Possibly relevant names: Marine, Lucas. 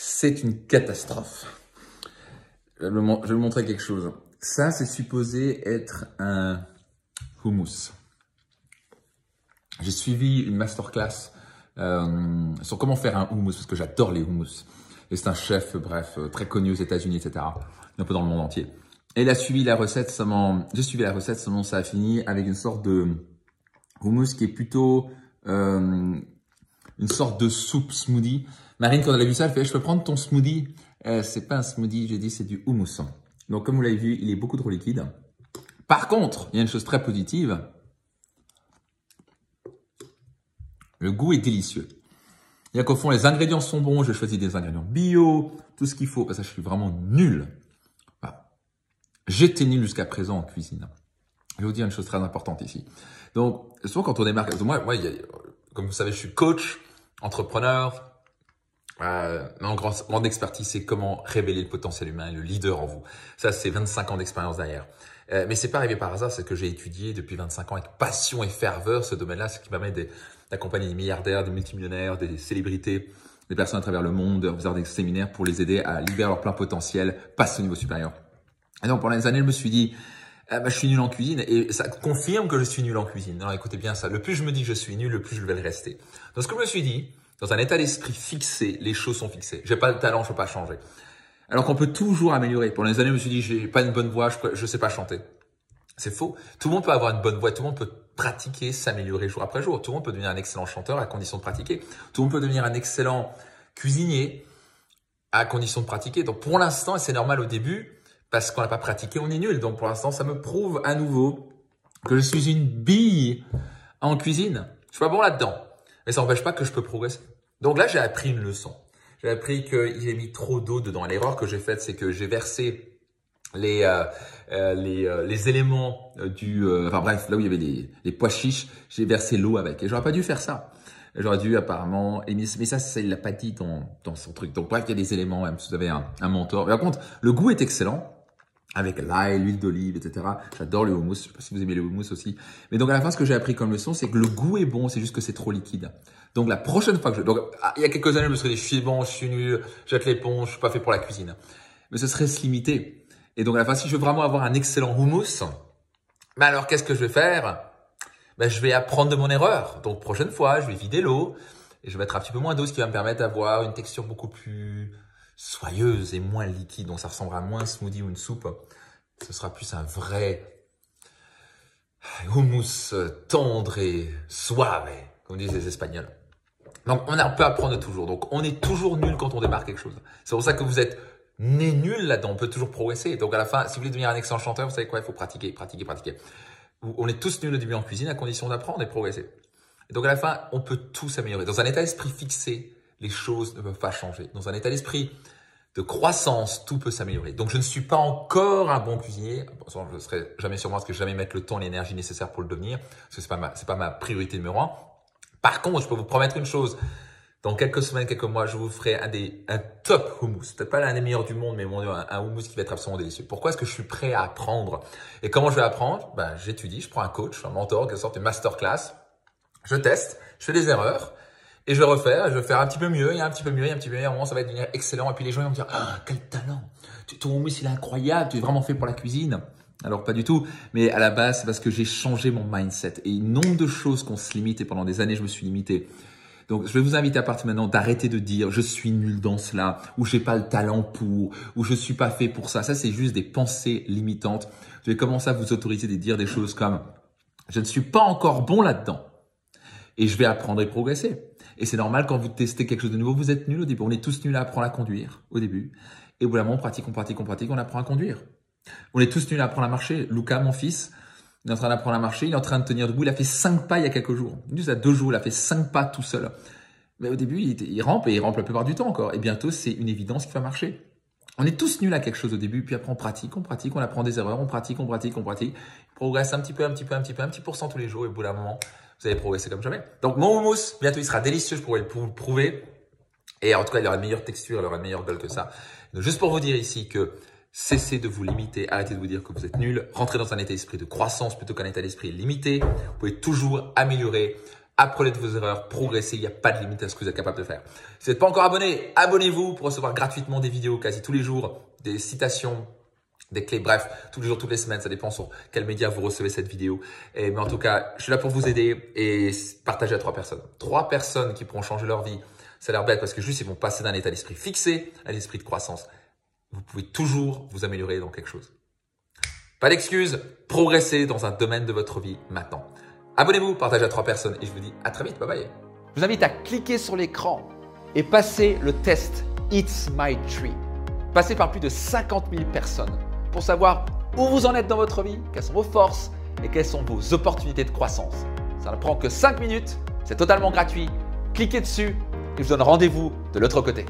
c'est une catastrophe. Je vais vous montrer quelque chose. Ça, c'est supposé être un hummus. J'ai suivi une masterclass sur comment faire un hummus, parce que j'adore les hummus. Et c'est un chef, bref, très connu aux États-Unis, etc. Un peu dans le monde entier. Et il a suivi la recette, j'ai suivi la recette, seulement ça a fini avec une sorte de hummus qui est plutôt une sorte de soupe smoothie. Marine, quand elle a vu ça, elle fait « Je peux prendre ton smoothie ?» C'est pas un smoothie, j'ai dit, c'est du hummus. Donc, comme vous l'avez vu, il est beaucoup trop liquide. Par contre, il y a une chose très positive. Le goût est délicieux. Il y a qu'au fond, les ingrédients sont bons. J'ai choisi des ingrédients bio, tout ce qu'il faut. Parce que je suis vraiment nul. Bah, j'étais nul jusqu'à présent en cuisine. Je vais vous dire une chose très importante ici. Donc, souvent quand on démarre, comme vous savez, je suis coach, entrepreneur. Mon grande expertise, c'est comment révéler le potentiel humain, le leader en vous. Ça, c'est 25 ans d'expérience derrière. Mais c'est pas arrivé par hasard, c'est que j'ai étudié depuis 25 ans avec passion et ferveur ce domaine-là, ce qui permet d'accompagner des milliardaires, des multimillionnaires, des célébrités, des personnes à travers le monde, de faire des séminaires pour les aider à libérer leur plein potentiel, passer au niveau supérieur. Et donc, pendant des années, je me suis dit, je suis nul en cuisine et ça confirme que je suis nul en cuisine. Alors, écoutez bien ça. Le plus je me dis que je suis nul, le plus je vais le rester. Donc, ce que je me suis dit, dans un état d'esprit fixé, les choses sont fixées. J'ai pas de talent, je peux pas changer. Alors qu'on peut toujours améliorer. Pendant les années, je me suis dit, j'ai pas une bonne voix, je sais pas chanter. C'est faux. Tout le monde peut avoir une bonne voix, tout le monde peut pratiquer, s'améliorer jour après jour. Tout le monde peut devenir un excellent chanteur à condition de pratiquer. Tout le monde peut devenir un excellent cuisinier à condition de pratiquer. Donc pour l'instant, et c'est normal au début, parce qu'on n'a pas pratiqué, on est nul. Donc pour l'instant, ça me prouve à nouveau que je suis une bille en cuisine. Je suis pas bon là-dedans. Mais ça n'empêche pas que je peux progresser. Donc là, j'ai appris une leçon. J'ai appris que j'ai mis trop d'eau dedans. L'erreur que j'ai faite, c'est que j'ai versé les éléments du... enfin bref, là où il y avait les pois chiches, j'ai versé l'eau avec. Et j'aurais pas dû faire ça. J'aurais dû apparemment... mais ça, il l'a pas dit dans son truc. Donc bref, il y a des éléments, même si vous avez un mentor. Mais par contre, le goût est excellent. Avec l'ail, l'huile d'olive, etc. J'adore le hummus. Je sais pas si vous aimez le hummus aussi. Mais donc, à la fin, ce que j'ai appris comme leçon, c'est que le goût est bon. C'est juste que c'est trop liquide. Donc, la prochaine fois que donc, il y a quelques années, je me serais dit, je suis bon, je suis nul, jette l'éponge, je suis pas fait pour la cuisine. Mais ce serait se limiter. Et donc, à la fin, si je veux vraiment avoir un excellent hummus, ben alors, qu'est-ce que je vais faire? Ben, je vais apprendre de mon erreur. Donc, prochaine fois, je vais vider l'eau et je vais mettre un petit peu moins d'eau, ce qui va me permettre d'avoir une texture beaucoup plus soyeuse et moins liquide, donc ça ressemblera à moins un smoothie ou une soupe. Ce sera plus un vrai hummus tendre et suave, comme disent les Espagnols. Donc on peut apprendre toujours. Donc on est toujours nul quand on démarre quelque chose. C'est pour ça que vous êtes né nul là-dedans. On peut toujours progresser. Donc à la fin, si vous voulez devenir un excellent chanteur, vous savez quoi? Il faut pratiquer, pratiquer, pratiquer. On est tous nuls au début en cuisine à condition d'apprendre et progresser. Et donc à la fin, on peut tous s'améliorer. Dans un état d'esprit fixé, les choses ne peuvent pas changer. Dans un état d'esprit de croissance, tout peut s'améliorer. Donc, je ne suis pas encore un bon cuisinier. Je ne serai jamais sûrement parce que je ne vais jamais mettre le temps et l'énergie nécessaire pour le devenir. Parce que ce n'est pas ma priorité numéro un. Par contre, je peux vous promettre une chose. Dans quelques semaines, quelques mois, je vous ferai un top hummus. Peut-être pas l'un des meilleurs du monde, mais mon Dieu, un hummus qui va être absolument délicieux. Pourquoi est-ce que je suis prêt à apprendre? Et comment je vais apprendre? Ben, j'étudie, je prends un coach, un mentor, quelque sorte une masterclass. Je teste, je fais des erreurs. Et je vais refaire, je vais faire un petit peu mieux, et un petit peu mieux, et un petit peu mieux. À un moment, ça va devenir excellent. Et puis les gens vont me dire, ah, quel talent! Ton hummus, il est incroyable, tu es vraiment fait pour la cuisine. Alors, pas du tout. Mais à la base, c'est parce que j'ai changé mon mindset. Et nombre de choses qu'on se limite, et pendant des années, je me suis limité. Donc, je vais vous inviter à partir maintenant d'arrêter de dire, je suis nul dans cela, ou j'ai pas le talent pour, ou je suis pas fait pour ça. Ça, c'est juste des pensées limitantes. Je vais commencer à vous autoriser de dire des choses comme, je ne suis pas encore bon là-dedans. Et je vais apprendre et progresser. Et c'est normal, quand vous testez quelque chose de nouveau, vous êtes nul au début. On est tous nuls à apprendre à conduire au début. Et au bout d'un moment, on pratique, on pratique, on pratique, on apprend à conduire. On est tous nuls à apprendre à marcher. Lucas, mon fils, il est en train d'apprendre à marcher. Il est en train de tenir debout. Il a fait 5 pas il y a quelques jours. Juste à 2 jours, il a fait 5 pas tout seul. Mais au début, il rampe et il rampe la plupart du temps encore. Et bientôt, c'est une évidence qu'il va marcher. On est tous nuls à quelque chose au début. Puis après, on pratique, on pratique, on apprend des erreurs. On pratique, on pratique, on pratique. On progresse un petit peu, un petit peu, un petit peu, un petit % tous les jours. Et au bout d'un moment, vous allez progresser comme jamais. Donc, mon hummus, bientôt, il sera délicieux. Je pourrais vous le prouver. Et en tout cas, il aura une meilleure texture, il aura une meilleure gueule que ça. Donc, juste pour vous dire ici que cessez de vous limiter. Arrêtez de vous dire que vous êtes nul. Rentrez dans un état d'esprit de croissance plutôt qu'un état d'esprit limité. Vous pouvez toujours améliorer, Apprenez de vos erreurs, progressez, il n'y a pas de limite à ce que vous êtes capable de faire. Si vous n'êtes pas encore abonné, abonnez-vous pour recevoir gratuitement des vidéos quasi tous les jours, des citations, des clés, bref, tous les jours, toutes les semaines, ça dépend sur quel média vous recevez cette vidéo. Mais en tout cas, je suis là pour vous aider et partager à 3 personnes. 3 personnes qui pourront changer leur vie. Ça a l'air bête parce que juste, ils vont passer d'un état d'esprit fixé à l'esprit de croissance. Vous pouvez toujours vous améliorer dans quelque chose. Pas d'excuses, progressez dans un domaine de votre vie maintenant. Abonnez-vous, partagez à 3 personnes et je vous dis à très vite, bye bye. Je vous invite à cliquer sur l'écran et passer le test It's My Tree. Passez par plus de 50 000 personnes pour savoir où vous en êtes dans votre vie, quelles sont vos forces et quelles sont vos opportunités de croissance. Ça ne prend que 5 minutes, c'est totalement gratuit. Cliquez dessus et je vous donne rendez-vous de l'autre côté.